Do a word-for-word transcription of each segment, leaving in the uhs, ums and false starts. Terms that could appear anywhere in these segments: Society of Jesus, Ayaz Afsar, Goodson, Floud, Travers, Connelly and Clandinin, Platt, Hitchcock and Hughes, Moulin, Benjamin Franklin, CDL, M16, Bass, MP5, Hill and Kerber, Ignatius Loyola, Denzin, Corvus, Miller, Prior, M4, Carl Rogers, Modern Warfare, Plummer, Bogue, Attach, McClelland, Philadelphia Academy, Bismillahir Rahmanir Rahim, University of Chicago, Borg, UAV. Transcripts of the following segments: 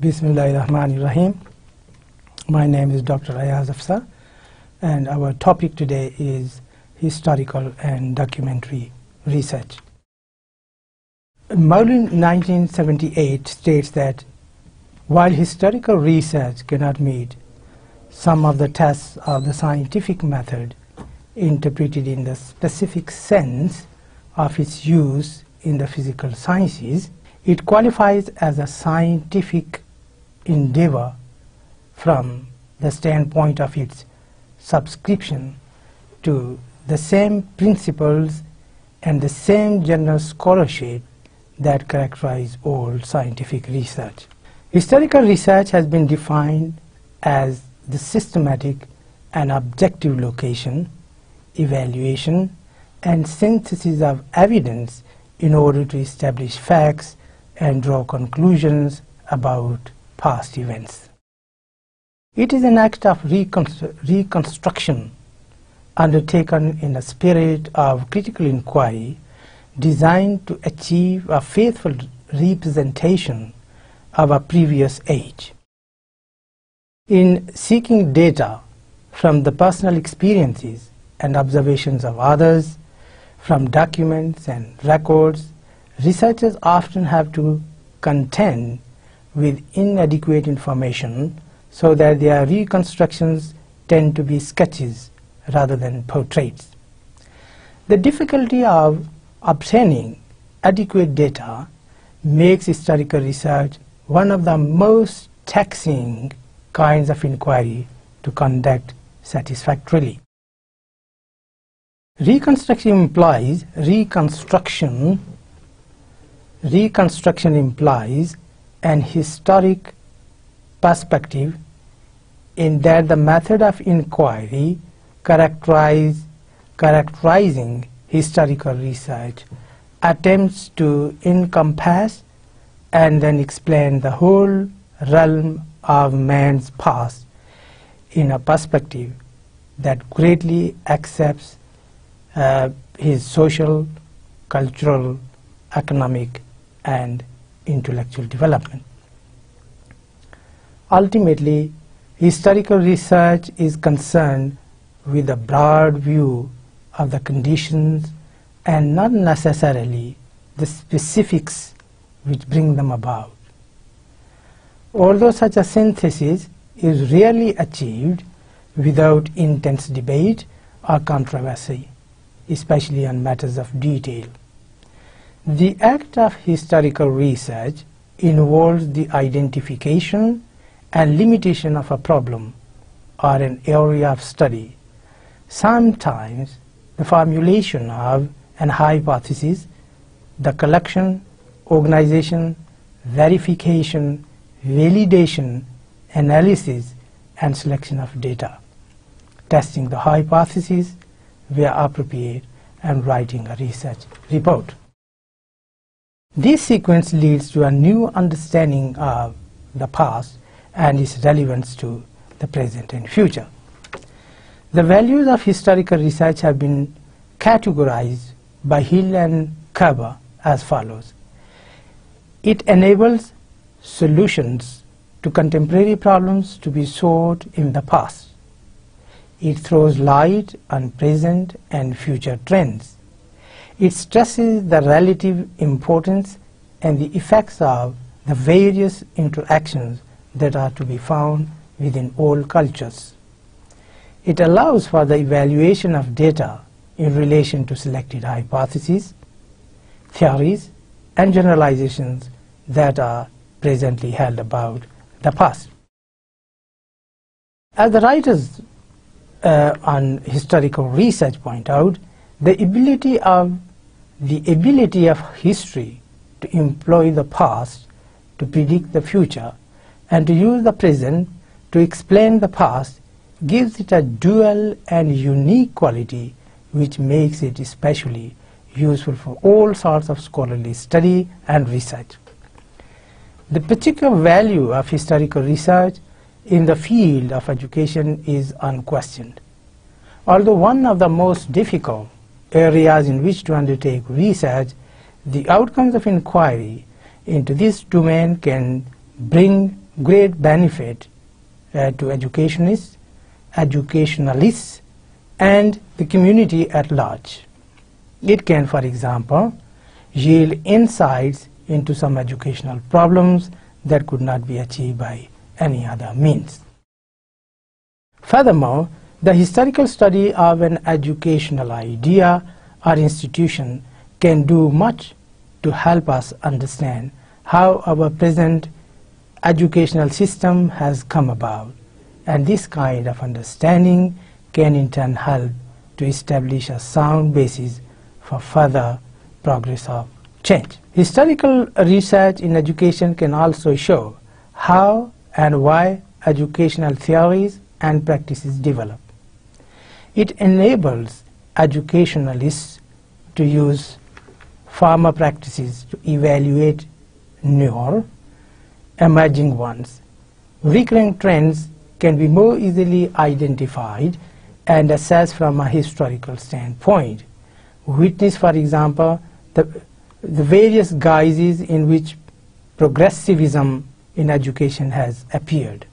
Bismillahir Rahmanir Rahim. My name is Doctor Ayaz Afsar, and our topic today is historical and documentary research. Moulin nineteen seventy-eight states that while historical research cannot meet some of the tests of the scientific method interpreted in the specific sense of its use in the physical sciences, it qualifies as a scientific endeavor from the standpoint of its subscription to the same principles and the same general scholarship that characterize all scientific research. Historical research has been defined as the systematic and objective location, evaluation, and synthesis of evidence in order to establish facts and draw conclusions about past events. It is an act of reconstru reconstruction undertaken in a spirit of critical inquiry designed to achieve a faithful representation of a previous age. In seeking data from the personal experiences and observations of others, from documents and records, researchers often have to contend with inadequate information, so that their reconstructions tend to be sketches rather than portraits. The difficulty of obtaining adequate data makes historical research one of the most taxing kinds of inquiry to conduct satisfactorily. Reconstruction implies reconstruction. Reconstruction implies an historic perspective in that the method of inquiry characterize, characterizing historical research attempts to encompass and then explain the whole realm of man's past in a perspective that greatly accepts uh, his social, cultural, economic, and intellectual development. Ultimately, historical research is concerned with a broad view of the conditions and not necessarily the specifics which bring them about. Although such a synthesis is rarely achieved without intense debate or controversy, especially on matters of detail, the act of historical research involves the identification and limitation of a problem or an area of study, sometimes the formulation of an hypothesis, the collection, organization, verification, validation, analysis, and selection of data, testing the hypothesis where appropriate, and writing a research report. This sequence leads to a new understanding of the past and its relevance to the present and future. The values of historical research have been categorized by Hill and Kerber as follows. It enables solutions to contemporary problems to be sought in the past. It throws light on present and future trends. It stresses the relative importance and the effects of the various interactions that are to be found within all cultures. It allows for the evaluation of data in relation to selected hypotheses, theories, and generalizations that are presently held about the past. As the writers uh, on historical research point out, the ability of the ability of history to employ the past to predict the future and to use the present to explain the past gives it a dual and unique quality which makes it especially useful for all sorts of scholarly study and research. The particular value of historical research in the field of education is unquestioned. Although one of the most difficult areas in which to undertake research, the outcomes of inquiry into this domain can bring great benefit uh, to educationists, educationalists, and the community at large. It can, for example, yield insights into some educational problems that could not be achieved by any other means. Furthermore, the historical study of an educational idea or institution can do much to help us understand how our present educational system has come about, and this kind of understanding can in turn help to establish a sound basis for further progress of change. Historical research in education can also show how and why educational theories and practices develop. It enables educationalists to use former practices to evaluate newer, emerging ones. Recurring trends can be more easily identified and assessed from a historical standpoint. Witness, for example, the, the various guises in which progressivism in education has appeared.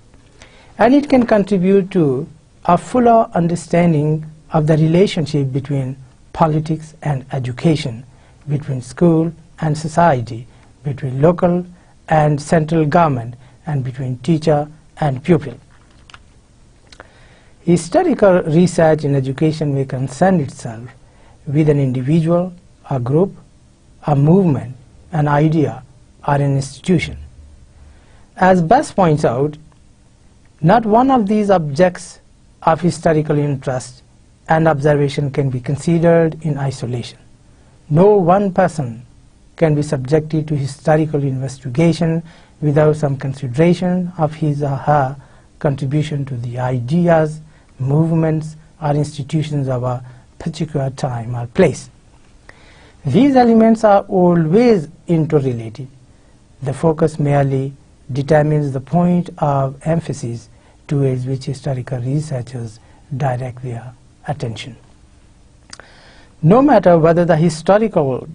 And it can contribute to a fuller understanding of the relationship between politics and education, between school and society, between local and central government, and between teacher and pupil. Historical research in education may concern itself with an individual, a group, a movement, an idea, or an institution. As Bass points out, not one of these objects of historical interest and observation can be considered in isolation. No one person can be subjected to historical investigation without some consideration of his or her contribution to the ideas, movements, or institutions of a particular time or place. These elements are always interrelated. The focus merely determines the point of emphasis towards which historical researchers direct their attention. No matter whether the historical,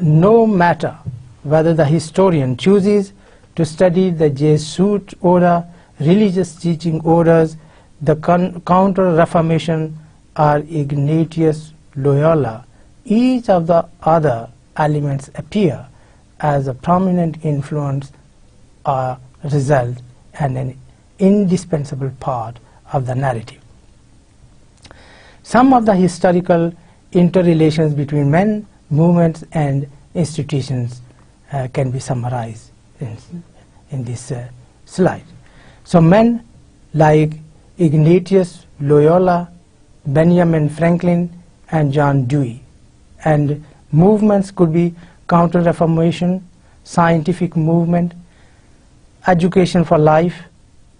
no matter whether the historian chooses to study the Jesuit order, religious teaching orders, the Counter-Reformation, or Ignatius Loyola, each of the other elements appear as a prominent influence or result and an indispensable part of the narrative. Some of the historical interrelations between men, movements, and institutions uh, can be summarized in, in this uh, slide. So men like Ignatius Loyola, Benjamin Franklin, and John Dewey, and movements could be Counter-Reformation, scientific movement, education for life,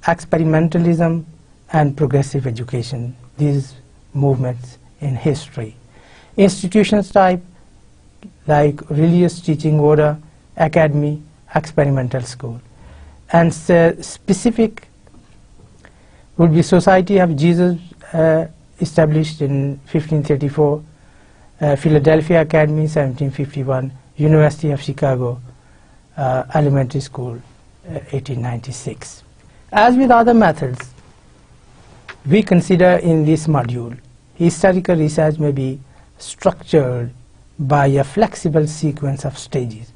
experimentalism, and progressive education. These movements in history. Institutions type like religious teaching order, academy, experimental school. And uh, specific would be Society of Jesus, uh, established in fifteen thirty-four, uh, Philadelphia Academy, seventeen fifty-one, University of Chicago, uh, elementary school, uh, eighteen ninety-six. As with other methods we consider in this module, historical research may be structured by a flexible sequence of stages,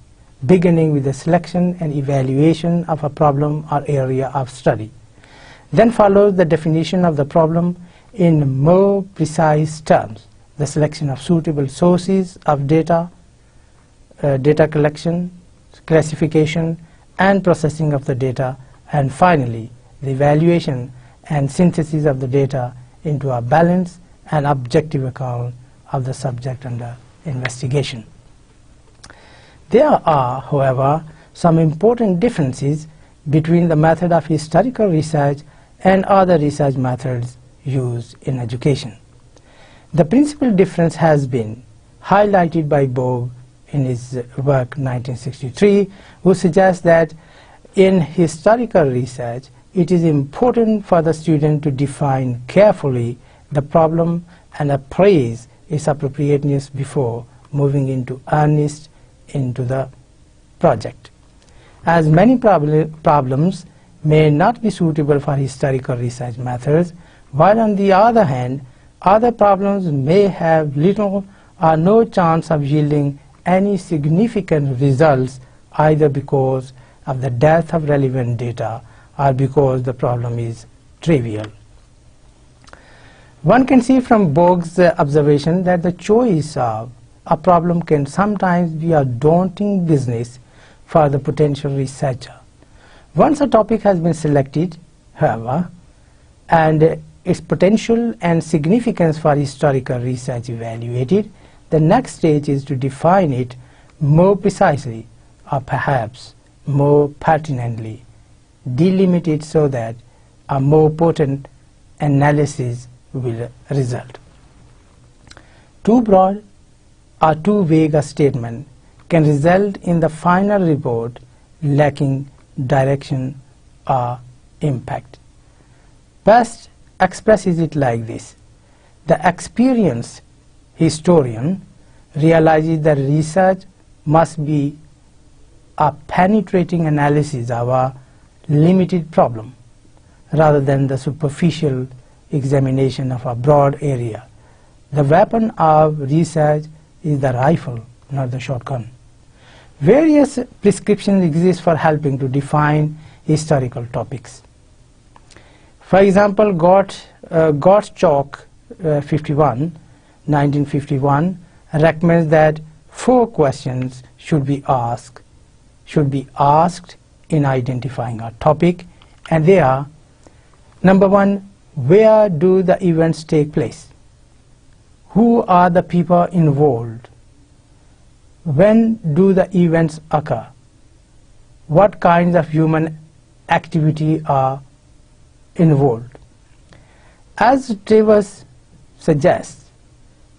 beginning with the selection and evaluation of a problem or area of study. Then follows the definition of the problem in more precise terms, the selection of suitable sources of data, uh, data collection, classification, and processing of the data, and finally the evaluation and synthesis of the data into a balanced and objective account of the subject under investigation. There are, however, some important differences between the method of historical research and other research methods used in education. The principal difference has been highlighted by Bogue in his work nineteen sixty-three, who suggests that in historical research it is important for the student to define carefully the problem and appraise its appropriateness before moving into earnest into the project. As many prob problems may not be suitable for historical research methods, while on the other hand, other problems may have little or no chance of yielding any significant results, either because of the death of relevant data or because the problem is trivial. One can see from Bogue's uh, observation that the choice of a problem can sometimes be a daunting business for the potential researcher. Once a topic has been selected, however, and uh, its potential and significance for historical research evaluated, the next stage is to define it more precisely or perhaps more pertinently, delimit it so that a more potent analysis will result. Too broad or too vague a statement can result in the final report lacking direction or impact. Best expresses it like this: the experienced historian realizes that research must be a penetrating analysis of a limited problem rather than the superficial examination of a broad area. The weapon of research is the rifle, not the shotgun. Various prescriptions exist for helping to define historical topics. For example, Gottschalk, uh, nineteen fifty-one, recommends that four questions should be asked should be asked in identifying a topic, and they are: number one, where do the events take place? Who are the people involved? When do the events occur? What kinds of human activity are involved? As Travers suggests,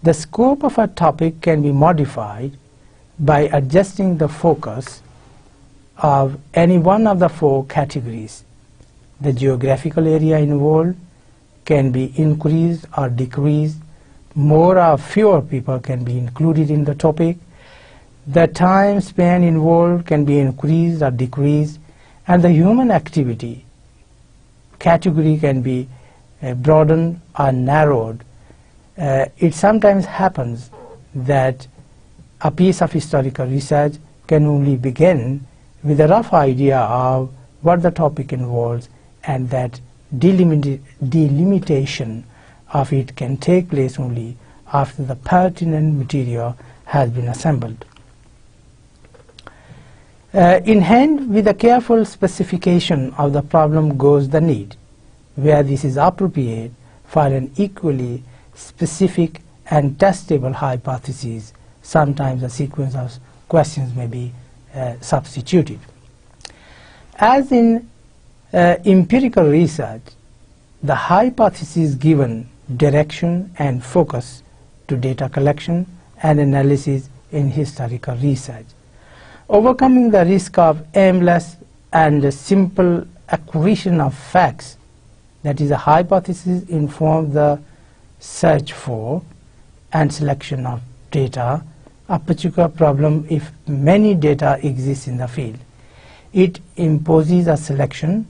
the scope of a topic can be modified by adjusting the focus of any one of the four categories. The geographical area involved can be increased or decreased. More or fewer people can be included in the topic. The time span involved can be increased or decreased, and the human activity category can be uh, broadened or narrowed. Uh, it sometimes happens that a piece of historical research can only begin with a rough idea of what the topic involves, and that delimit delimitation of it can take place only after the pertinent material has been assembled. Uh, in hand with a careful specification of the problem goes the need, where this is appropriate, for an equally specific and testable hypothesis. Sometimes a sequence of questions may be uh, substituted. As in uh, empirical research, the hypothesis given direction and focus to data collection and analysis in historical research. Overcoming the risk of aimless and simple acquisition of facts, that is, a hypothesis informs the search for and selection of data, a particular problem if many data exist in the field. It imposes a selection,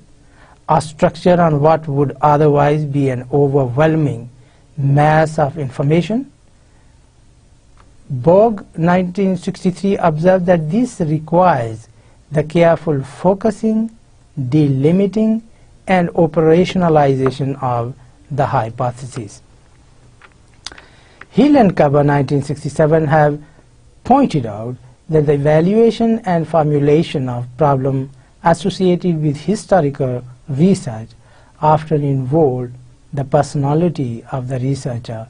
a structure on what would otherwise be an overwhelming mass of information. Borg, nineteen sixty-three, observed that this requires the careful focusing, delimiting, and operationalization of the hypothesis. Hill and Kerber, nineteen sixty-seven, have pointed out that the evaluation and formulation of problem associated with historical research often involved the personality of the researcher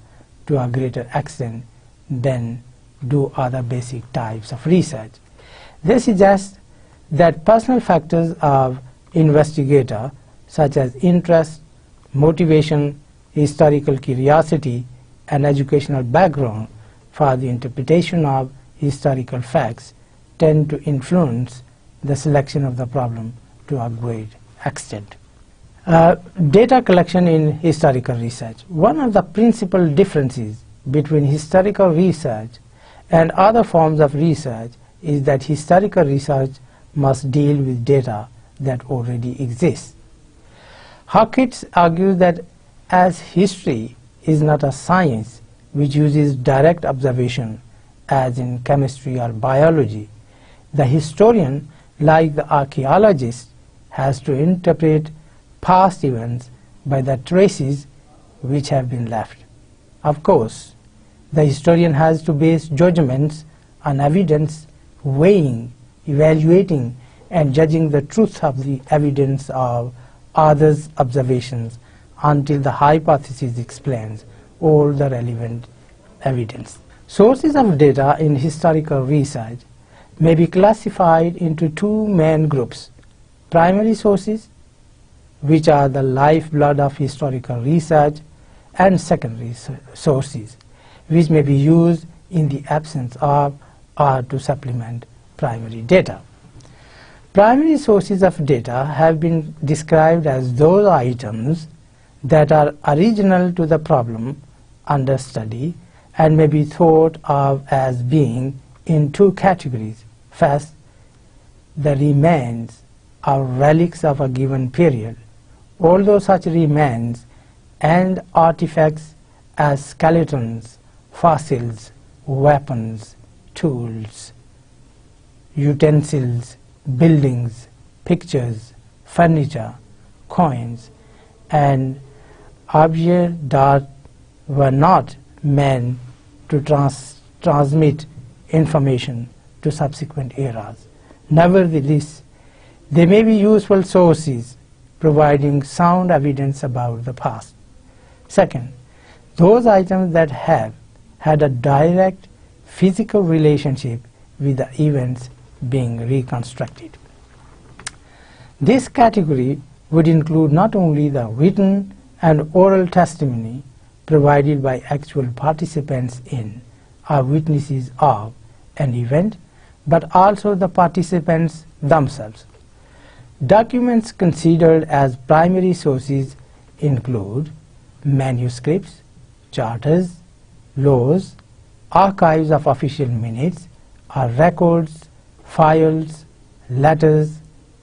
to a greater extent than do other basic types of research. They suggest that personal factors of investigator, such as interest, motivation, historical curiosity, and educational background for the interpretation of historical facts, tend to influence the selection of the problem to a great extent. Uh, data collection in historical research. One of the principal differences between historical research and other forms of research is that historical research must deal with data that already exists. Hawkins argues that as history is not a science which uses direct observation as in chemistry or biology, the historian, like the archaeologist, has to interpret past events by the traces which have been left. Of course, the historian has to base judgments on evidence, weighing, evaluating, and judging the truth of the evidence of others' observations until the hypothesis explains all the relevant evidence. Sources of data in historical research may be classified into two main groups: primary sources, which are the lifeblood of historical research, and secondary sources, which may be used in the absence of or to supplement primary data. Primary sources of data have been described as those items that are original to the problem under study and may be thought of as being in two categories. First, the remains or relics of a given period, although such remains and artifacts as skeletons, fossils, weapons, tools, utensils, buildings, pictures, furniture, coins, and objects that were not meant to trans transmit information to subsequent eras. Nevertheless, they may be useful sources providing sound evidence about the past. Second, those items that have had a direct physical relationship with the events being reconstructed. This category would include not only the written and oral testimony provided by actual participants in or witnesses of an event, but also the participants themselves. Documents considered as primary sources include manuscripts, charters, laws, archives of official minutes or records, files, letters,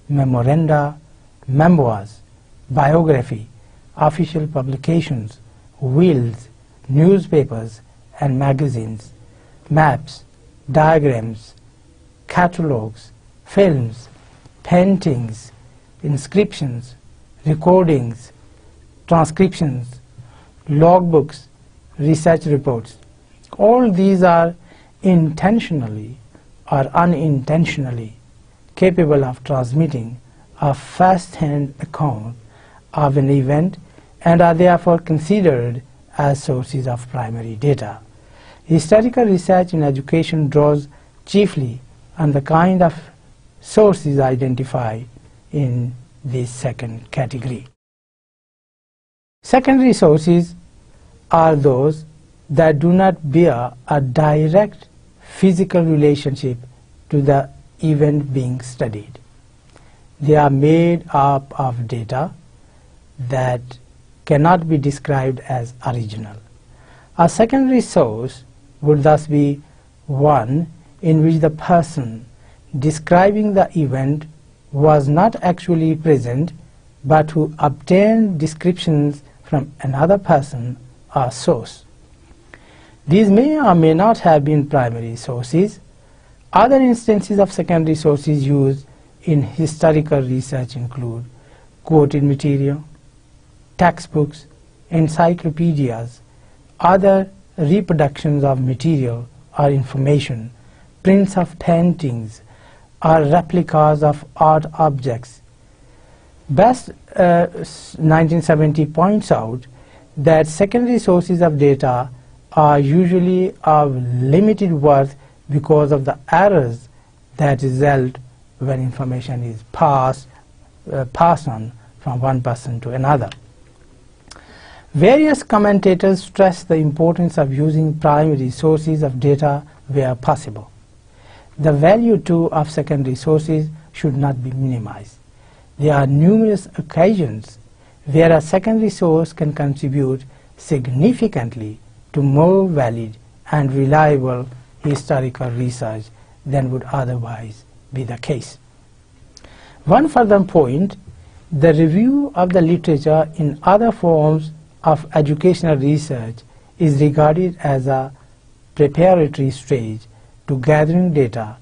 memoranda, memoirs, biography, official publications, wills, newspapers and magazines, maps, diagrams, catalogues, films, paintings, inscriptions, recordings, transcriptions, logbooks, research reports. All these are intentionally or unintentionally capable of transmitting a first-hand account of an event and are therefore considered as sources of primary data. Historical research in education draws chiefly on the kind of sources identified in this second category. Secondary sources are those that do not bear a direct physical relationship to the event being studied. They are made up of data that cannot be described as original. A secondary source would thus be one in which the person describing the event was not actually present, but who obtained descriptions from another person or source. These may or may not have been primary sources. Other instances of secondary sources used in historical research include quoted material, textbooks, encyclopedias, other reproductions of material or information, prints of paintings, or replicas of art objects. Bass uh, nineteen seventy points out that secondary sources of data are usually of limited worth because of the errors that result when information is passed, uh, passed on from one person to another. Various commentators stress the importance of using primary sources of data where possible. The value too of secondary sources should not be minimized. There are numerous occasions where a secondary source can contribute significantly to more valid and reliable historical research than would otherwise be the case. One further point, the review of the literature in other forms of educational research is regarded as a preparatory stage to gathering data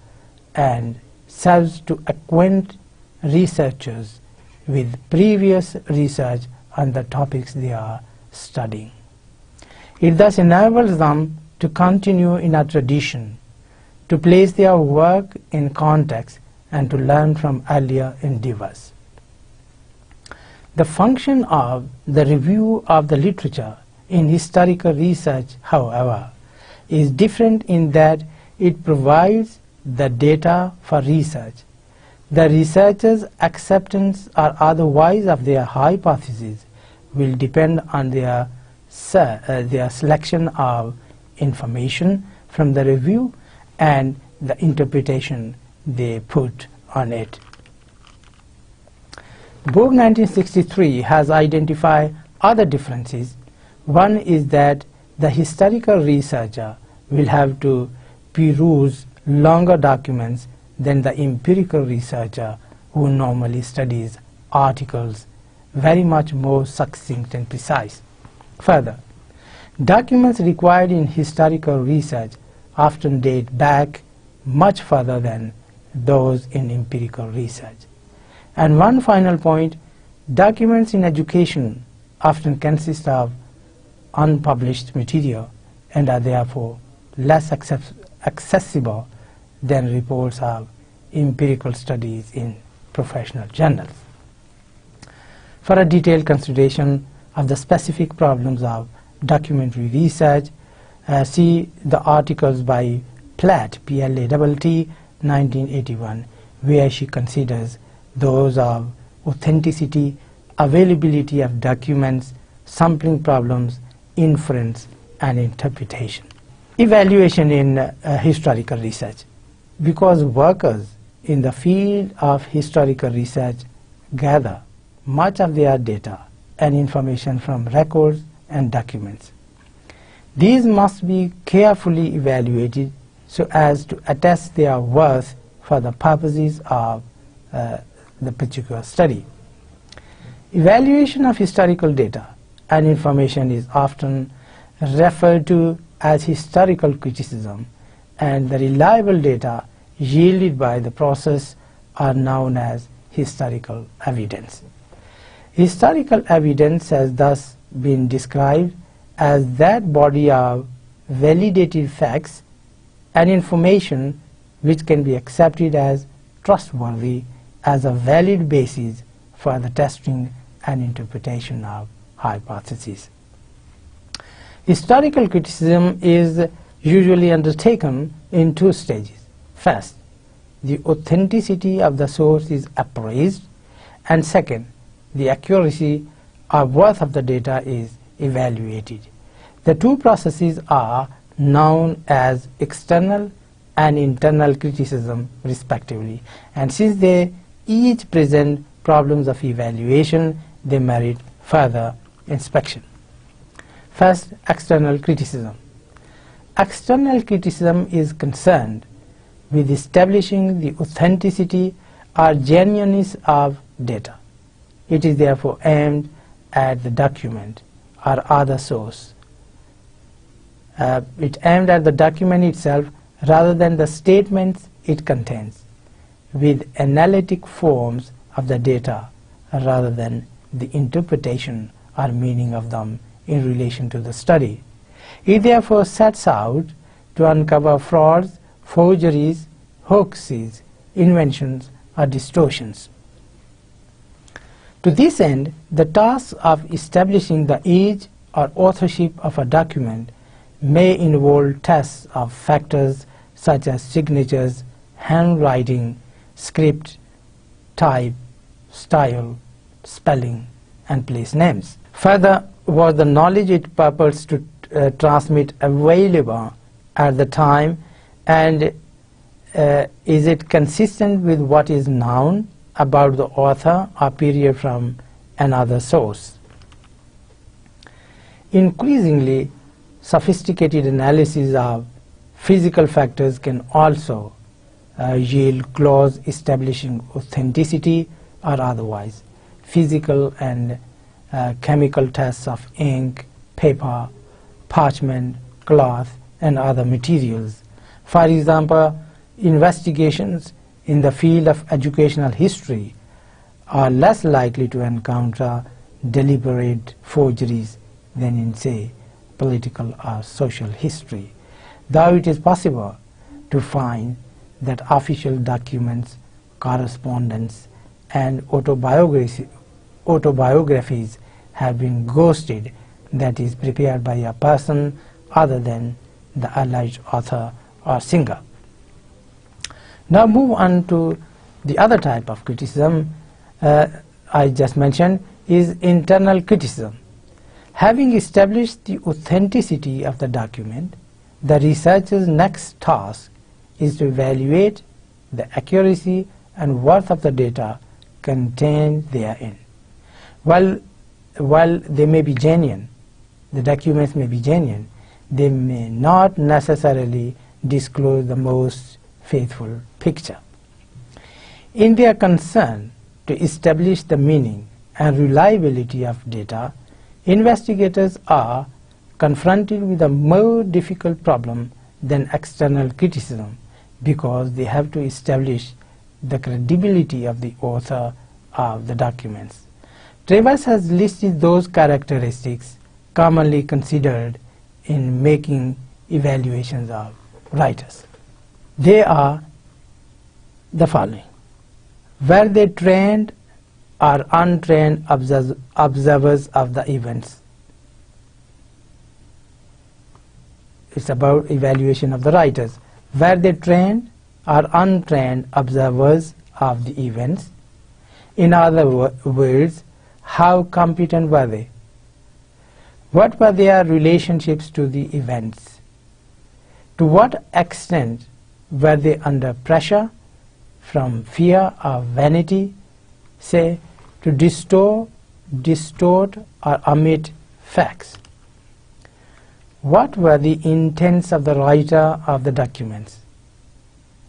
and serves to acquaint researchers with previous research on the topics they are studying. It thus enables them to continue in a tradition, to place their work in context, and to learn from earlier endeavors. The function of the review of the literature in historical research, however, is different in that it provides the data for research. The researcher's acceptance or otherwise of their hypothesis will depend on their, uh, their selection of information from the review and the interpretation they put on it. Bogue nineteen sixty-three has identified other differences. One is that the historical researcher will have to peruse longer documents than the empirical researcher who normally studies articles very much more succinct and precise. Further, documents required in historical research often date back much further than those in empirical research. And one final point, documents in education often consist of unpublished material and are therefore less accessible than reports of empirical studies in professional journals. For a detailed consideration of the specific problems of documentary research, uh, see the articles by Platt, P L A T T, nineteen eighty-one, where she considers those of authenticity, availability of documents, sampling problems, inference, and interpretation. Evaluation in uh, historical research. Because workers in the field of historical research gather much of their data and information from records and documents, these must be carefully evaluated so as to attest their worth for the purposes of uh, the particular study. Evaluation of historical data and information is often referred to as historical criticism, and the reliable data yielded by the process are known as historical evidence. Historical evidence has thus been described as that body of validated facts and information which can be accepted as trustworthy as a valid basis for the testing and interpretation of hypotheses. Historical criticism is usually undertaken in two stages. First, the authenticity of the source is appraised, and second, the accuracy or worth of the data is evaluated. The two processes are known as external and internal criticism respectively, and since they each present problems of evaluation, they merit further inspection. First, external criticism. External criticism is concerned with establishing the authenticity or genuineness of data. It is therefore aimed at the document or other source. Uh, it aimed at the document itself rather than the statements it contains, with analytic forms of the data rather than the interpretation or meaning of them in relation to the study. It therefore sets out to uncover frauds, forgeries, hoaxes, inventions, or distortions. To this end, the task of establishing the age or authorship of a document may involve tests of factors such as signatures, handwriting, script, type, style, spelling, and place names. Further was the knowledge it purports to uh, transmit available at the time, and uh, is it consistent with what is known about the author or period from another source. Increasingly sophisticated analysis of physical factors can also uh, yield clause establishing authenticity or otherwise, physical and uh, chemical tests of ink, paper, parchment, cloth, and other materials. For example, investigations in the field of educational history are less likely to encounter deliberate forgeries than in, say, political or social history, though it is possible to find that official documents, correspondence, and autobiographies, autobiographies have been ghosted, that is, prepared by a person other than the alleged author or singer. Now move on to the other type of criticism uh, I just mentioned is internal criticism. Having established the authenticity of the document, the researcher's next task is to evaluate the accuracy and worth of the data contained therein. While, while they may be genuine, the documents may be genuine, they may not necessarily disclose the most faithful picture. In their concern to establish the meaning and reliability of data, investigators are confronted with a more difficult problem than external criticism, because they have to establish the credibility of the author of the documents. Travers has listed those characteristics commonly considered in making evaluations of writers. They are the following: were they trained or untrained observers of the events? It's about evaluation of the writers. Were they trained or untrained observers of the events? In other words, how competent were they? What were their relationships to the events? To what extent were they under pressure from fear or vanity, say, to distort, distort or omit facts? What were the intents of the writer of the documents?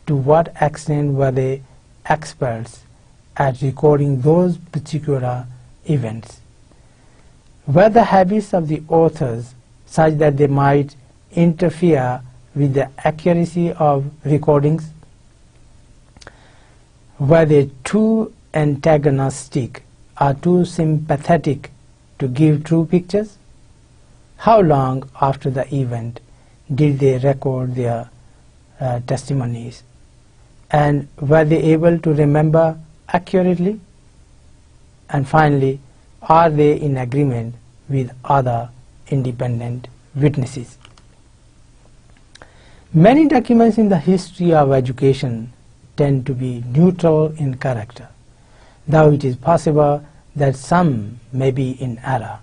To what extent were they experts at recording those particular events? Were the habits of the authors such that they might interfere with the accuracy of recordings? Were they too antagonistic or too sympathetic to give true pictures? How long after the event did they record their uh, testimonies? And were they able to remember accurately? And finally, are they in agreement with other independent witnesses? Many documents in the history of education tend to be neutral in character, though it is possible that some may be in error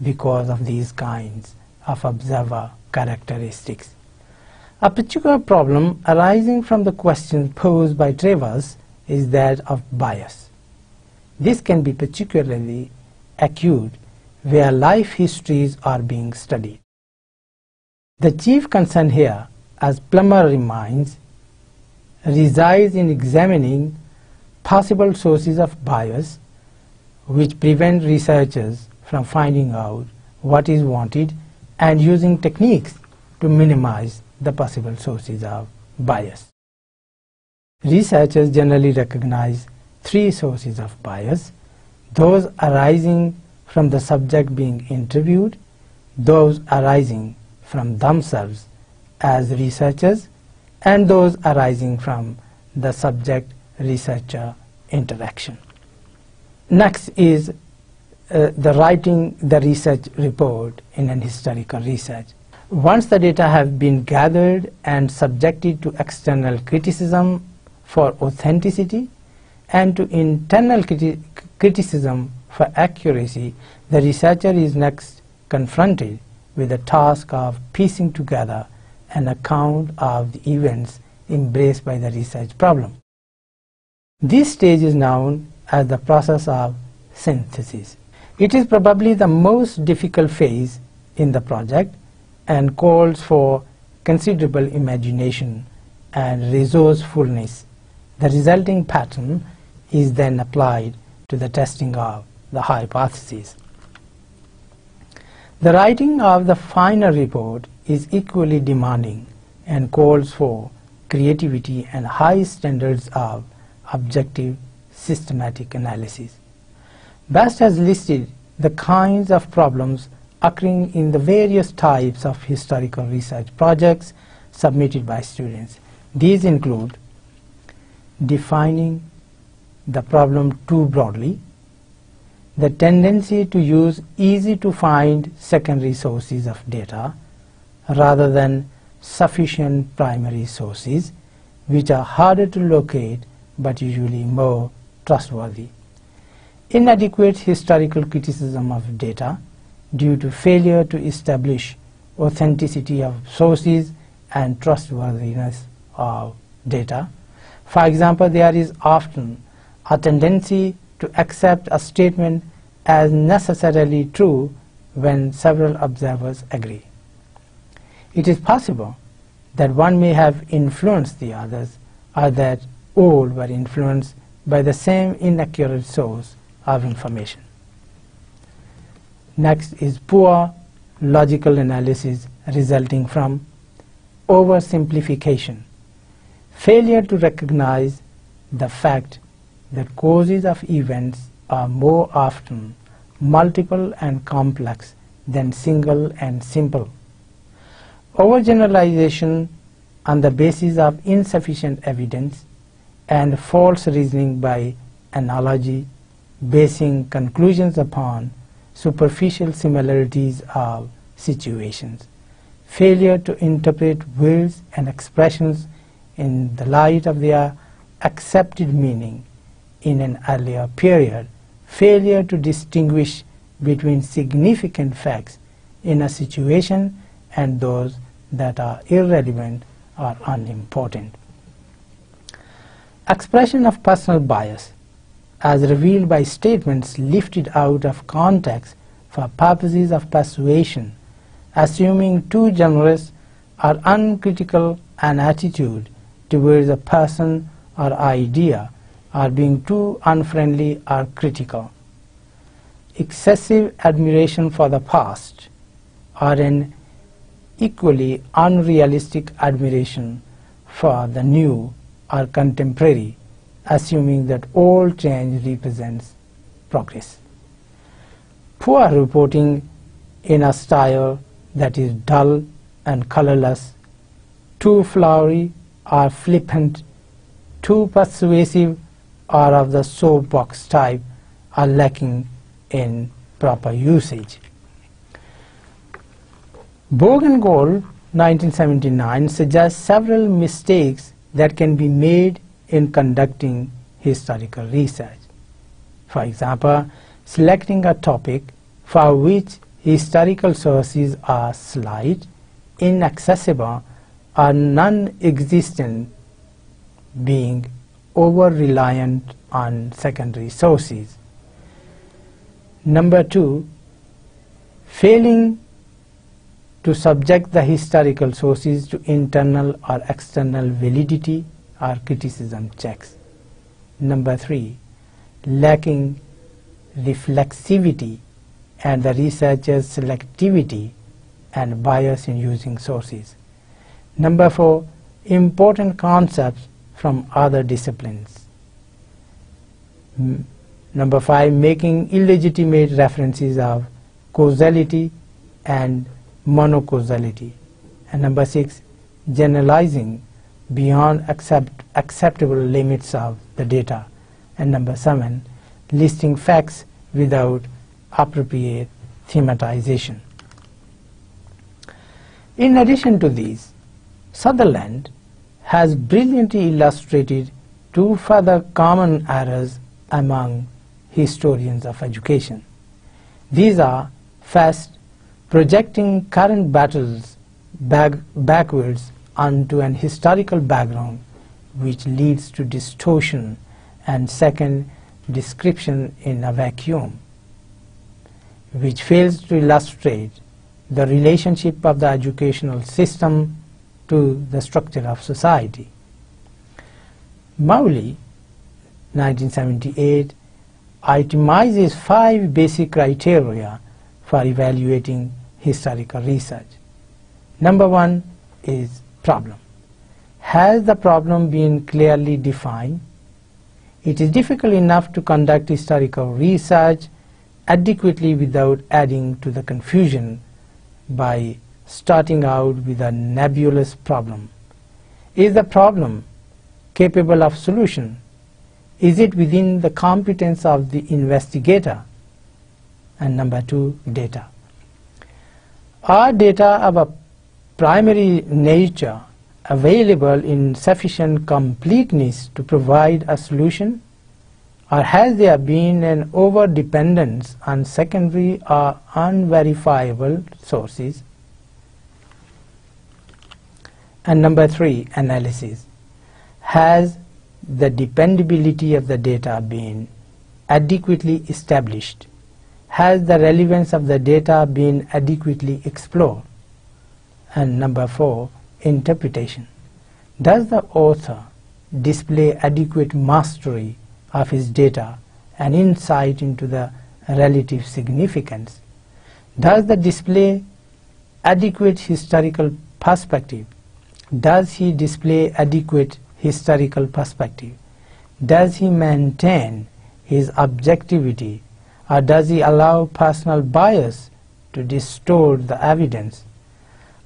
because of these kinds of observer characteristics. A particular problem arising from the question posed by Travers is that of bias. This can be particularly acute where life histories are being studied. The chief concern here, as Plummer reminds, resides in examining possible sources of bias which prevent researchers from finding out what is wanted and using techniques to minimize the possible sources of bias. Researchers generally recognize three sources of bias: those arising from the subject being interviewed, those arising from themselves as researchers, and those arising from the subject-researcher interaction. Next is uh, the writing the research report in an historical research. Once the data have been gathered and subjected to external criticism for authenticity and to internal criti criticism for accuracy, the researcher is next confronted with the task of piecing together an account of the events embraced by the research problem. This stage is known as the process of synthesis. It is probably the most difficult phase in the project and calls for considerable imagination and resourcefulness The resulting pattern is then applied to the testing of the hypothesis. The writing of the final report is equally demanding and calls for creativity and high standards of objective systematic analysis. Bass has listed the kinds of problems occurring in the various types of historical research projects submitted by students. These include defining the problem too broadly, the tendency to use easy-to-find secondary sources of data rather than sufficient primary sources, which are harder to locate but usually more trustworthy, inadequate historical criticism of data due to failure to establish authenticity of sources and trustworthiness of data. For example, there is often a tendency to accept a statement as necessarily true when several observers agree. It is possible that one may have influenced the others, or that all were influenced by the same inaccurate source of information. Next is poor logical analysis resulting from oversimplification, failure to recognize the fact that causes of events are more often multiple and complex than single and simple, overgeneralization on the basis of insufficient evidence, and false reasoning by analogy, basing conclusions upon superficial similarities of situations, failure to interpret words and expressions in the light of their accepted meaning in an earlier period, failure to distinguish between significant facts in a situation and those that are irrelevant or unimportant. Expression of personal bias, as revealed by statements lifted out of context for purposes of persuasion, assuming too generous or uncritical an attitude towards a person or idea, or being too unfriendly or critical, excessive admiration for the past, or an equally unrealistic admiration for the new or contemporary, assuming that all change represents progress. Poor reporting in a style that is dull and colorless, too flowery or flippant, too persuasive or of the soapbox type, are lacking in proper usage. Bogue and Gold, nineteen seventy-nine, suggests several mistakes that can be made in conducting historical research. For example, selecting a topic for which historical sources are slight, inaccessible, or non-existent, being over-reliant on secondary sources. Number two, failing to subject the historical sources to internal or external validity or criticism checks. Number three, lacking reflexivity and the researcher's selectivity and bias in using sources. Number four, important concepts from other disciplines. M number five, making illegitimate references of causality and monocausality. And number six, generalizing beyond accept acceptable limits of the data. And number seven, listing facts without appropriate thematization. In addition to these, Sutherland has brilliantly illustrated two further common errors among historians of education. These are, first, projecting current battles back backwards onto an historical background, which leads to distortion, and second, description in a vacuum, which fails to illustrate the relationship of the educational system to the structure of society. Moulin, nineteen seventy-eight, itemizes five basic criteria for evaluating historical research. Number one is problem. Has the problem been clearly defined? It is difficult enough to conduct historical research adequately without adding to the confusion by starting out with a nebulous problem. Is the problem capable of solution? Is it within the competence of the investigator? And number two, data. Are data of a primary nature available in sufficient completeness to provide a solution, or has there been an over-dependence on secondary or unverifiable sources? And number three, analysis. Has the dependability of the data been adequately established? Has the relevance of the data been adequately explored? And number four, interpretation. Does the author display adequate mastery of his data and insight into the relative significance? Does the display adequate historical perspective? Does he display adequate historical perspective? Does he maintain his objectivity, or does he allow personal bias to distort the evidence?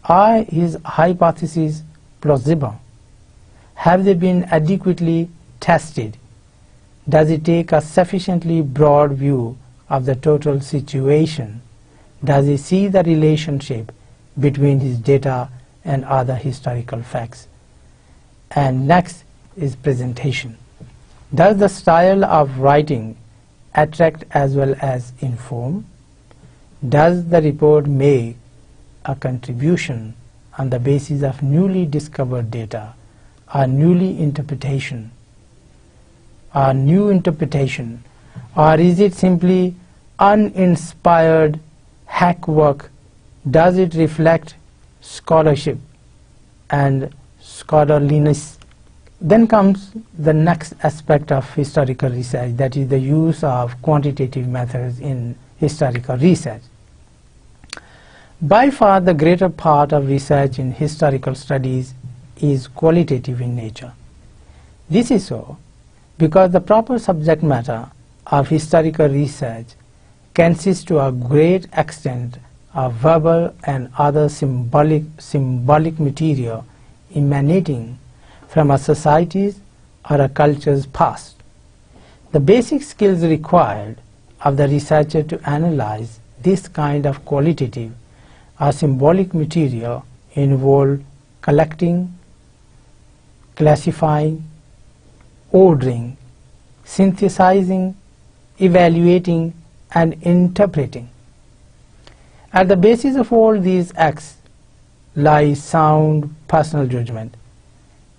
Are his hypotheses plausible? Have they been adequately tested? Does it take a sufficiently broad view of the total situation? Does he see the relationship between his data and other historical facts? And next is presentation. Does the style of writing attract as well as inform? Does the report make a contribution on the basis of newly discovered data, or newly interpretation, or new interpretation, or is it simply uninspired hack work? Does it reflect scholarship and scholarliness? Then comes the next aspect of historical research, that is the use of quantitative methods in historical research. By far the greater part of research in historical studies is qualitative in nature. This is so because the proper subject matter of historical research consists to a great extent of verbal and other symbolic, symbolic material emanating from a society's or a culture's past. The basic skills required of the researcher to analyze this kind of qualitative or symbolic material involve collecting, classifying, ordering, synthesizing, evaluating, and interpreting. At the basis of all these acts lies sound personal judgment.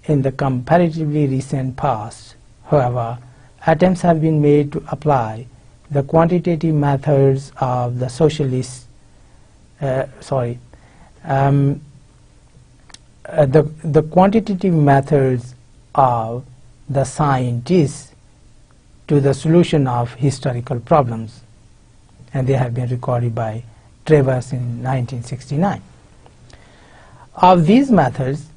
In the comparatively recent past, however, attempts have been made to apply the quantitative methods of the socialist, uh, sorry, um, uh, the, the quantitative methods of the scientists to the solution of historical problems, and they have been recorded by Travers in nineteen sixty-nine. Of these methods,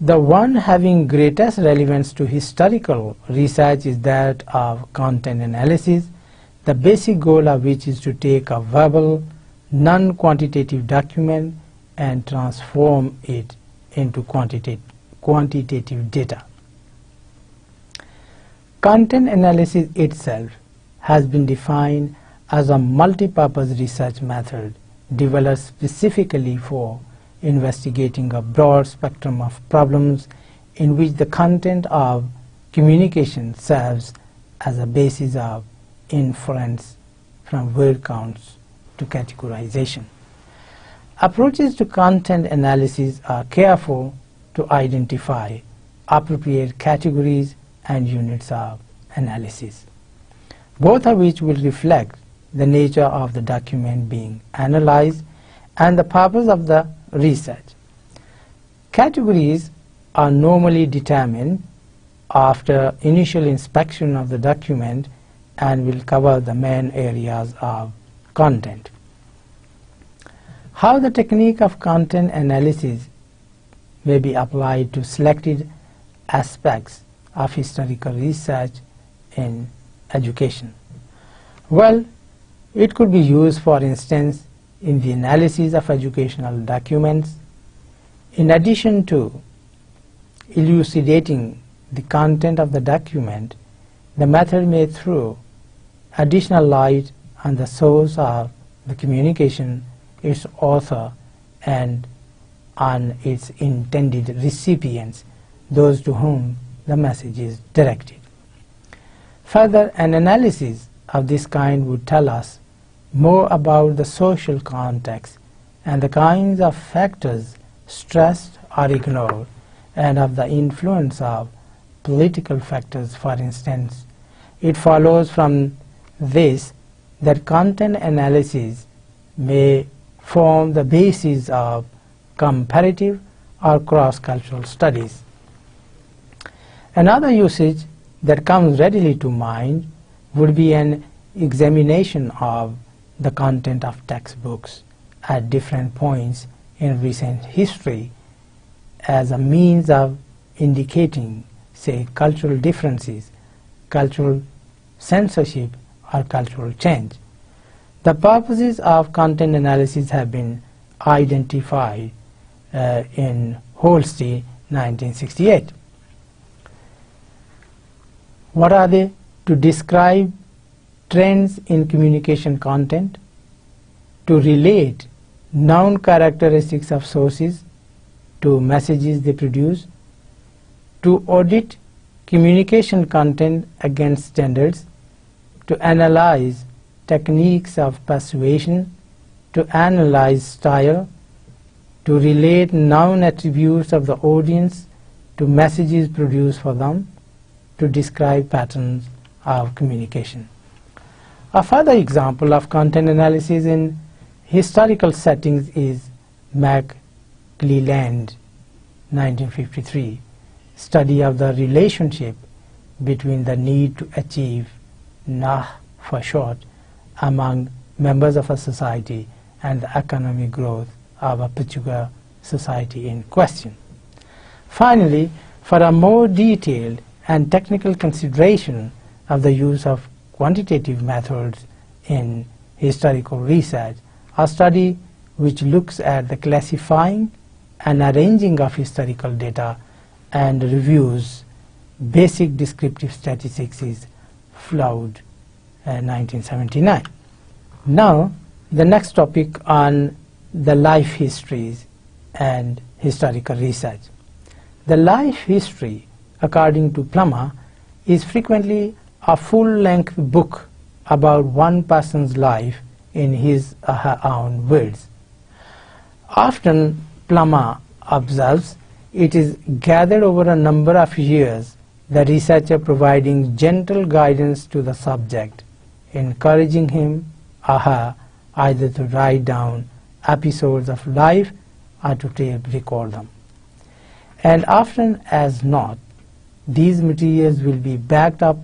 the one having greatest relevance to historical research is that of content analysis, the basic goal of which is to take a verbal, non-quantitative document and transform it into quantitative, quantitative data. Content analysis itself has been defined as a multipurpose research method developed specifically for investigating a broad spectrum of problems in which the content of communication serves as a basis of inference from word counts to categorization. Approaches to content analysis are careful to identify appropriate categories and units of analysis, both of which will reflect the nature of the document being analyzed and the purpose of the research. Categories are normally determined after initial inspection of the document and will cover the main areas of content. How the technique of content analysis may be applied to selected aspects of historical research in education. Well, it could be used, for instance, in the analysis of educational documents, in addition to elucidating the content of the document. The method may throw additional light on the source of the communication, its author, and on its intended recipients, those to whom the message is directed. Further, an analysis of this kind would tell us more about the social context and the kinds of factors stressed or ignored, and of the influence of political factors, for instance. It follows from this that content analysis may form the basis of comparative or cross-cultural studies. Another usage that comes readily to mind would be an examination of the content of textbooks at different points in recent history as a means of indicating, say, cultural differences, cultural censorship, or cultural change. The purposes of content analysis have been identified uh, in Holsti, nineteen sixty-eight. What are they? To describe trends in communication content, to relate known characteristics of sources to messages they produce, to audit communication content against standards, to analyze techniques of persuasion, to analyze style, to relate known attributes of the audience to messages produced for them, to describe patterns of communication. A further example of content analysis in historical settings is McClelland, nineteen fifty-three, study of the relationship between the need to achieve, N A H for short, among members of a society and the economic growth of a particular society in question. Finally, for a more detailed and technical consideration of the use of quantitative methods in historical research, a study which looks at the classifying and arranging of historical data and reviews basic descriptive statistics is Floud, uh, nineteen seventy-nine. Now, the next topic on the life histories and historical research. The life history, according to Plummer, is frequently a full-length book about one person's life in his or her own words. Often, Plummer observes, it is gathered over a number of years, the researcher providing gentle guidance to the subject, encouraging him or her either to write down episodes of life or to tape record them. And often as not, these materials will be backed up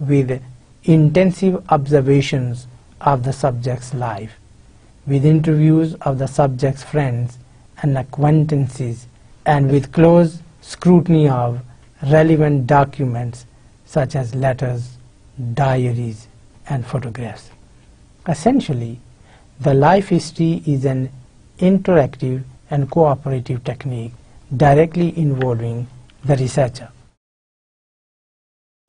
with intensive observations of the subject's life, with interviews of the subject's friends and acquaintances, and with close scrutiny of relevant documents such as letters, diaries, and photographs. Essentially, the life history is an interactive and cooperative technique directly involving the researcher.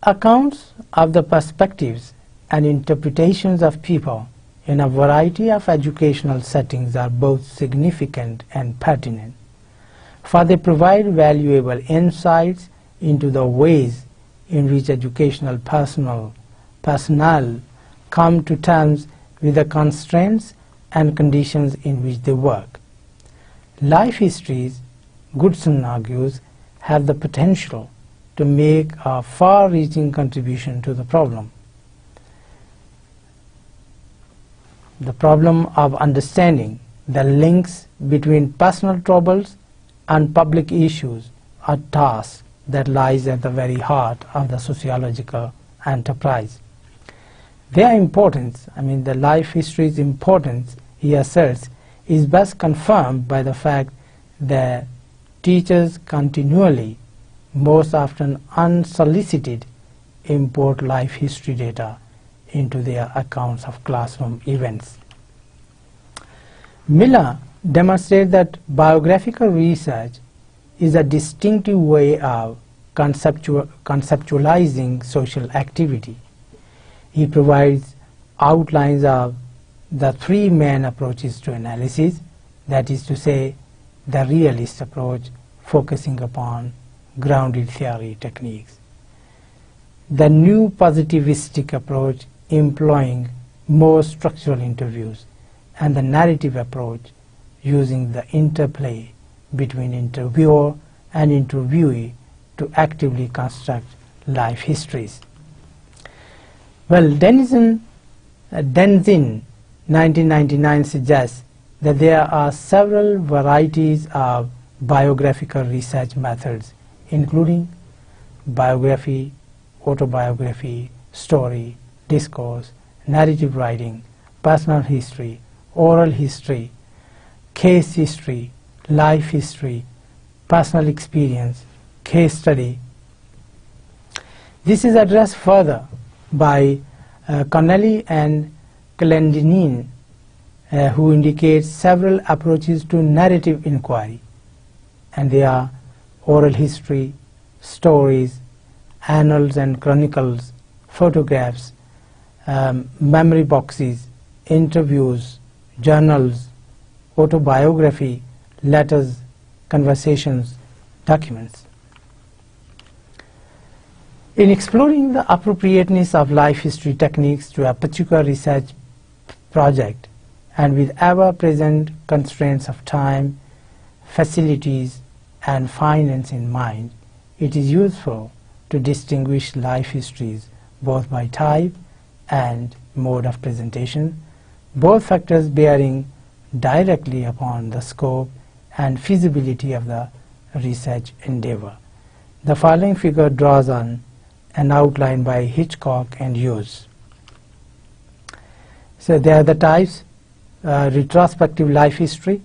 Accounts of the perspectives and interpretations of people in a variety of educational settings are both significant and pertinent, for they provide valuable insights into the ways in which educational personnel, personnel come to terms with the constraints and conditions in which they work. Life histories, Goodson argues, have the potential to make a far-reaching contribution to the problem. The problem of understanding the links between personal troubles and public issues or tasks that lies at the very heart of the sociological enterprise. Their importance, I mean the life history's importance, he asserts, is best confirmed by the fact that teachers continually, most often unsolicited, import life history data into their accounts of classroom events. Miller demonstrates that biographical research is a distinctive way of conceptual, conceptualizing social activity. He provides outlines of the three main approaches to analysis, that is to say, the realist approach focusing upon grounded theory techniques, the new positivistic approach employing more structural interviews, and the narrative approach using the interplay between interviewer and interviewee to actively construct life histories. Well, Denzin, uh, Denzin nineteen ninety-nine suggests that there are several varieties of biographical research methods, including biography, autobiography, story, discourse, narrative writing, personal history, oral history, case history, life history, personal experience, case study. This is addressed further by uh, Connelly and Clandinin, uh, who indicates several approaches to narrative inquiry, and they are oral history, stories, annals and chronicles, photographs, um, memory boxes, interviews, journals, autobiography, letters, conversations, documents. In exploring the appropriateness of life history techniques to a particular research project, and with ever-present constraints of time, facilities, and finance in mind, it is useful to distinguish life histories both by type and mode of presentation, both factors bearing directly upon the scope and feasibility of the research endeavor. The following figure draws on an outline by Hitchcock and Hughes. So there are the types: uh, retrospective life history,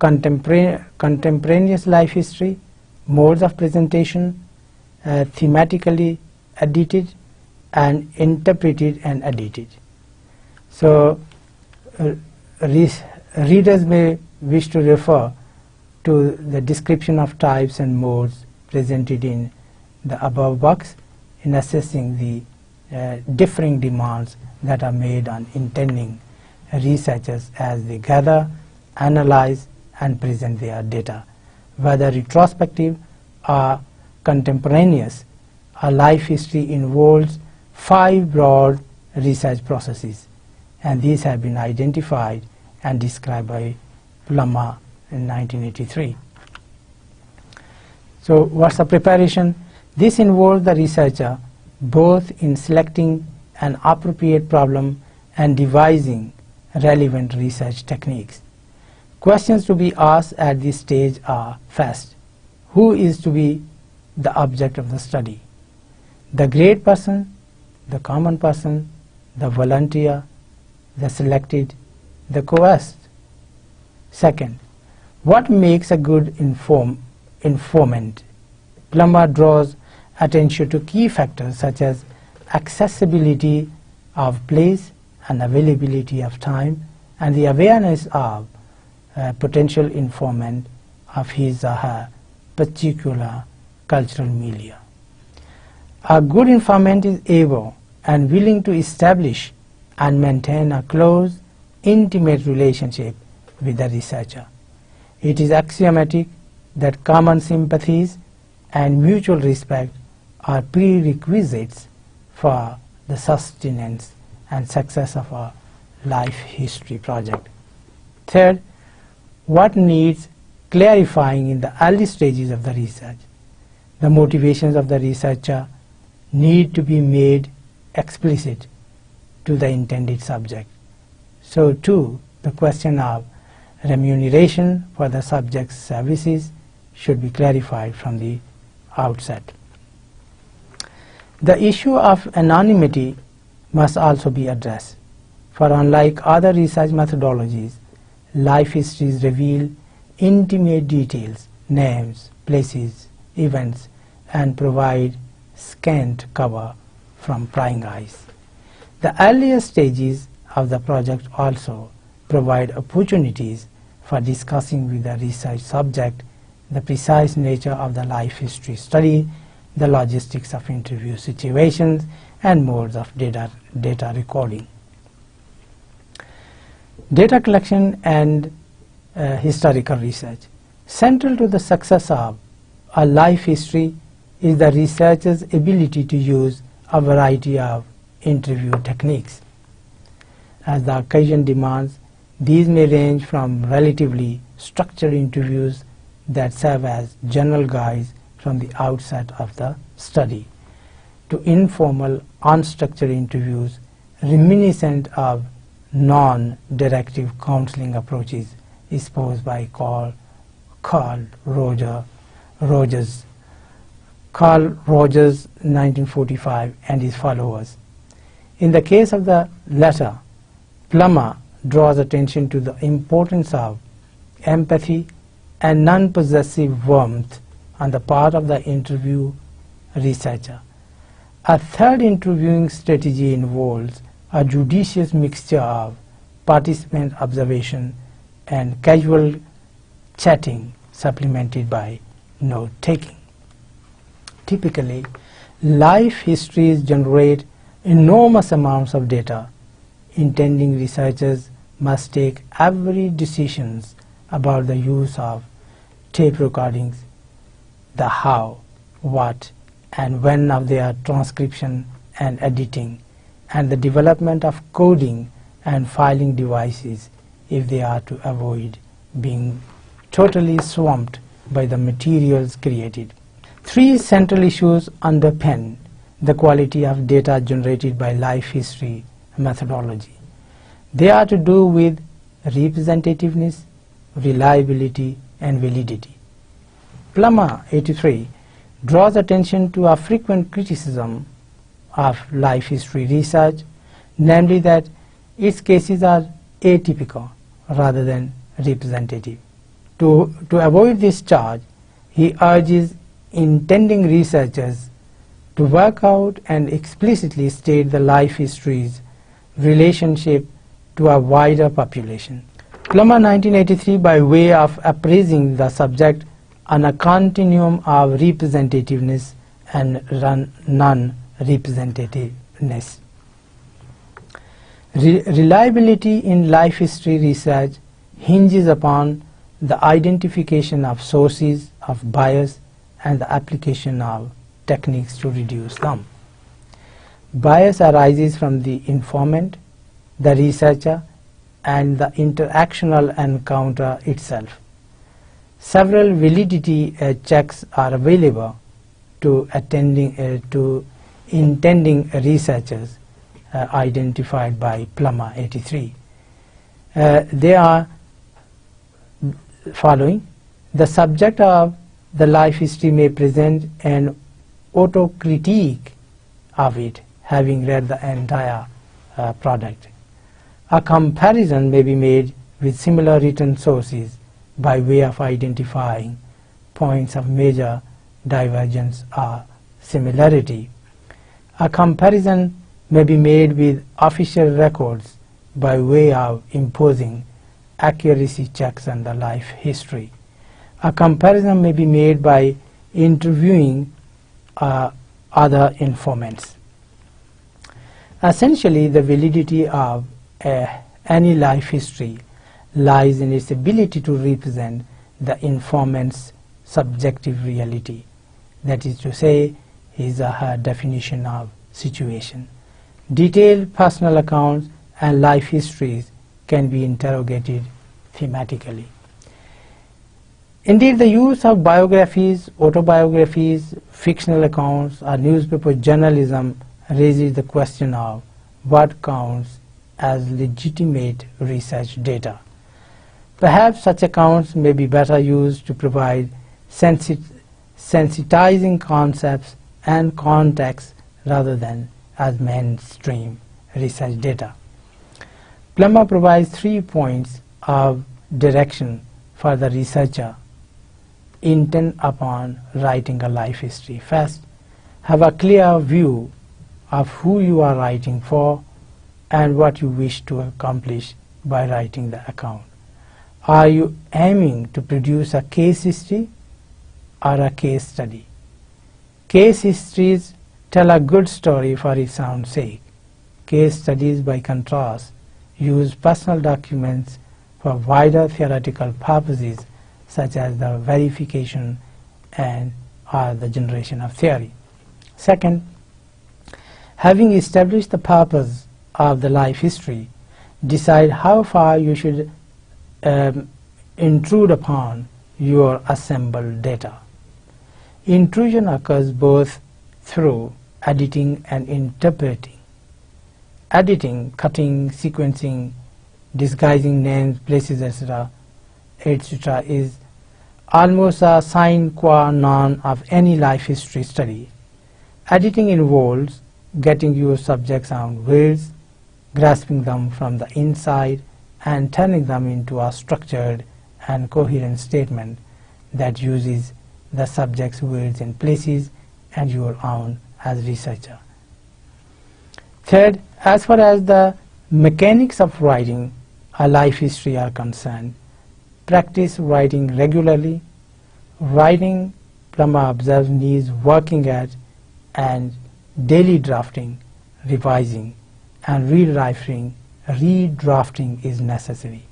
contempora contemporaneous life history, modes of presentation, uh, thematically edited and interpreted and edited. So uh, readers may wish to refer to the description of types and modes presented in the above box in assessing the uh, differing demands that are made on intending researchers as they gather, analyze, and present their data. Whether retrospective or contemporaneous, a life history involves five broad research processes, and these have been identified and described by Plummer in nineteen eighty-three. So what's the preparation? This involves the researcher both in selecting an appropriate problem and devising relevant research techniques. Questions to be asked at this stage are: first, who is to be the object of the study? The great person, the common person, the volunteer, the selected, the coerced. Second, what makes a good inform, informant? Plummer draws attention to key factors such as accessibility of place and availability of time, and the awareness of uh, potential informant of his or her particular cultural milieu. A good informant is able and willing to establish and maintain a close, intimate relationship with the researcher. It is axiomatic that common sympathies and mutual respect are prerequisites for the sustenance and success of a life history project. Third, what needs clarifying in the early stages of the research? The motivations of the researcher need to be made explicit to the intended subject. So too, the question of remuneration for the subject's services should be clarified from the outset. The issue of anonymity must also be addressed, for unlike other research methodologies, life histories reveal intimate details, names, places, events, and provide scant cover from prying eyes. The earlier stages of the project also provide opportunities for discussing with the research subject the precise nature of the life history study, the logistics of interview situations, and modes of data, data recording. Data collection and uh, historical research. Central to the success of a life history is the researcher's ability to use a variety of interview techniques. As the occasion demands, these may range from relatively structured interviews that serve as general guides from the outset of the study, to informal, unstructured interviews reminiscent of non-directive counseling approaches exposed by Carl, Carl Roger, Rogers, Carl Rogers, nineteen forty-five, and his followers. In the case of the latter, Plummer draws attention to the importance of empathy and non-possessive warmth on the part of the interview researcher. A third interviewing strategy involves a judicious mixture of participant observation and casual chatting, supplemented by note-taking. Typically, life histories generate enormous amounts of data. Intending researchers must take every decision about the use of tape recordings, the how, what, and when of their transcription and editing, and the development of coding and filing devices if they are to avoid being totally swamped by the materials created. Three central issues underpin the quality of data generated by life history methodology. They are to do with representativeness, reliability, and validity. Plummer, eighty-three, draws attention to a frequent criticism of life history research, namely that its cases are atypical rather than representative. To, to avoid this charge, he urges intending researchers to work out and explicitly state the life history's relationship to a wider population. Plummer, nineteen eighty-three, by way of appraising the subject on a continuum of representativeness and non-representativeness. Re reliability in life history research hinges upon the identification of sources of bias and the application of techniques to reduce them. Bias arises from the informant, the researcher, and the interactional encounter itself. Several validity uh, checks are available to attending uh, to intending researchers uh, identified by Plummer, eighty-three. Uh, they are following. The subject of the life history may present an autocritique of it, having read the entire uh, product. A comparison may be made with similar written sources by way of identifying points of major divergence or similarity. A comparison may be made with official records by way of imposing accuracy checks on the life history. A comparison may be made by interviewing uh, other informants. Essentially, the validity of Uh, any life history lies in its ability to represent the informant's subjective reality, that is to say, his or her definition of situation. Detailed personal accounts and life histories can be interrogated thematically. Indeed, the use of biographies, autobiographies, fictional accounts, or newspaper journalism raises the question of what counts as legitimate research data. Perhaps such accounts may be better used to provide sensi sensitizing concepts and contexts rather than as mainstream research data. Plummer provides three points of direction for the researcher intent upon writing a life history. First, have a clear view of who you are writing for and what you wish to accomplish by writing the account. Are you aiming to produce a case history or a case study? Case histories tell a good story for its own sake. Case studies, by contrast, use personal documents for wider theoretical purposes such as the verification and or the generation of theory. Second, having established the purpose of the life history, decide how far you should um, intrude upon your assembled data. Intrusion occurs both through editing and interpreting. Editing, cutting, sequencing, disguising names, places, et cetera, et cetera, is almost a sine qua non of any life history study. Editing involves getting your subjects on wheels, grasping them from the inside, and turning them into a structured and coherent statement that uses the subject's words and places and your own as researcher. Third, as far as the mechanics of writing a life history are concerned, practice writing regularly. Writing, Plummer observes, needs working at and daily drafting, revising, and rewriting, redrafting is necessary.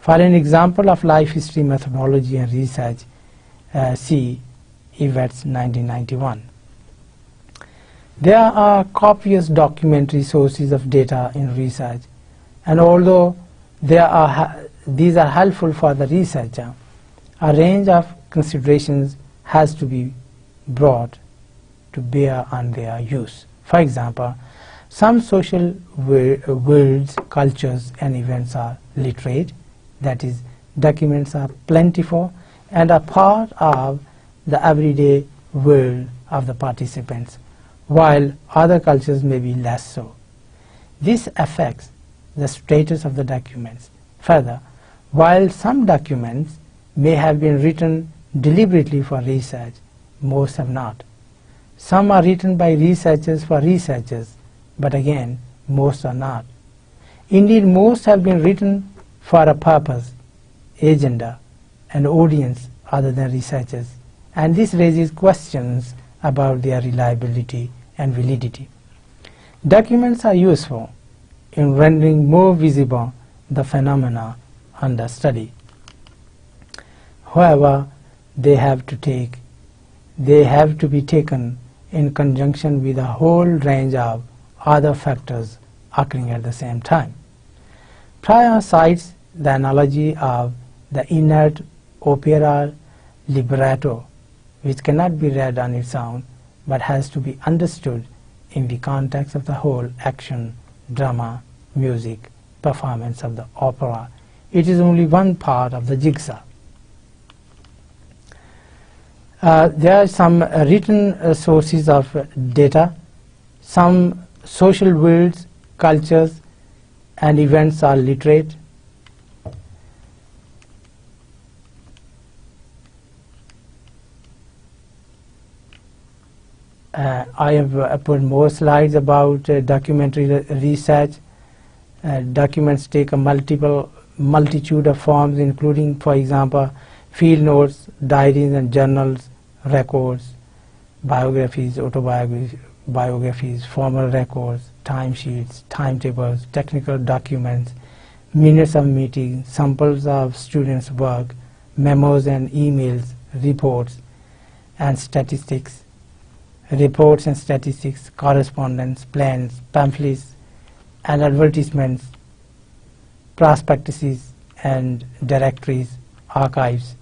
For an example of life history methodology and research, uh, see Evetts nineteen ninety-one. There are copious documentary sources of data in research, and although there are these are helpful for the researcher, a range of considerations has to be brought to bear on their use. For example, some social words, cultures, and events are literate, that is, documents are plentiful and are part of the everyday world of the participants, while other cultures may be less so. This affects the status of the documents. Further, while some documents may have been written deliberately for research, most have not. Some are written by researchers for researchers, but again, most are not. Indeed, most have been written for a purpose, agenda, and audience other than researchers, and this raises questions about their reliability and validity. Documents are useful in rendering more visible the phenomena under study. However, they have to take they have to be taken in conjunction with a whole range of other factors occurring at the same time. Prior cites the analogy of the inert opera libretto, which cannot be read on its own but has to be understood in the context of the whole action, drama, music, performance of the opera. It is only one part of the jigsaw. Uh, there are some uh, written uh, sources of uh, data. Some social words, cultures, and events are literate. Uh, I have uh, put more slides about uh, documentary re research. Uh, documents take a multiple multitude of forms, including, for example, field notes, diaries and journals, records, biographies, autobiographies, formal records, timesheets, timetables, technical documents, minutes of meetings, samples of students' work, memos and emails, reports and statistics, reports and statistics, correspondence, plans, pamphlets and advertisements, prospectuses and directories, archives,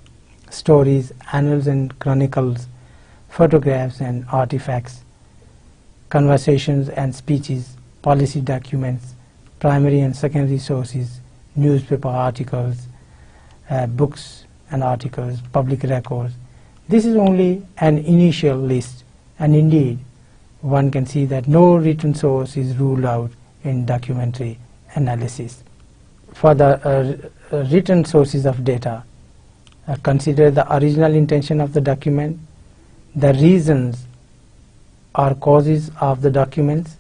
stories, annals and chronicles, photographs and artifacts, conversations and speeches, policy documents, primary and secondary sources, newspaper articles, uh, books and articles, public records. This is only an initial list, and indeed one can see that no written source is ruled out in documentary analysis. For the uh, written sources of data, uh, consider the original intention of the document, the reasons or causes of the documents,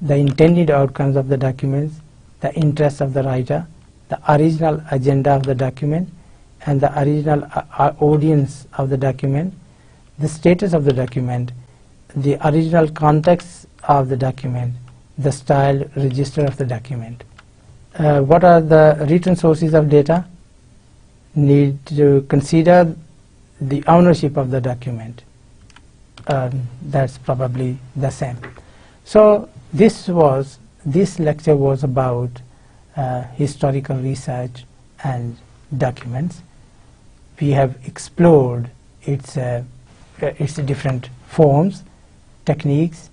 the intended outcomes of the documents, the interest of the writer, the original agenda of the document, and the original uh, audience of the document, the status of the document, the original context of the document, the style register of the document. Uh, what are the written sources of data? Need to consider the ownership of the document. Um, that's probably the same. So this was this lecture was about uh, historical research and documents. We have explored its uh, its different forms, techniques,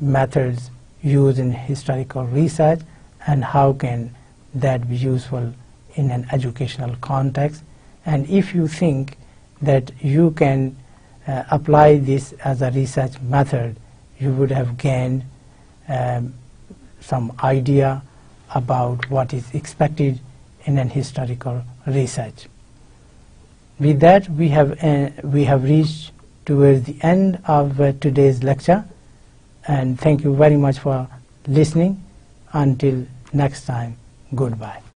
methods used in historical research, and how can that be useful in an educational context. And if you think that you can uh, apply this as a research method, you would have gained um, some idea about what is expected in an historical research. With that, we have uh, we have reached towards the end of uh, today's lecture, and thank you very much for listening. Until next time, goodbye.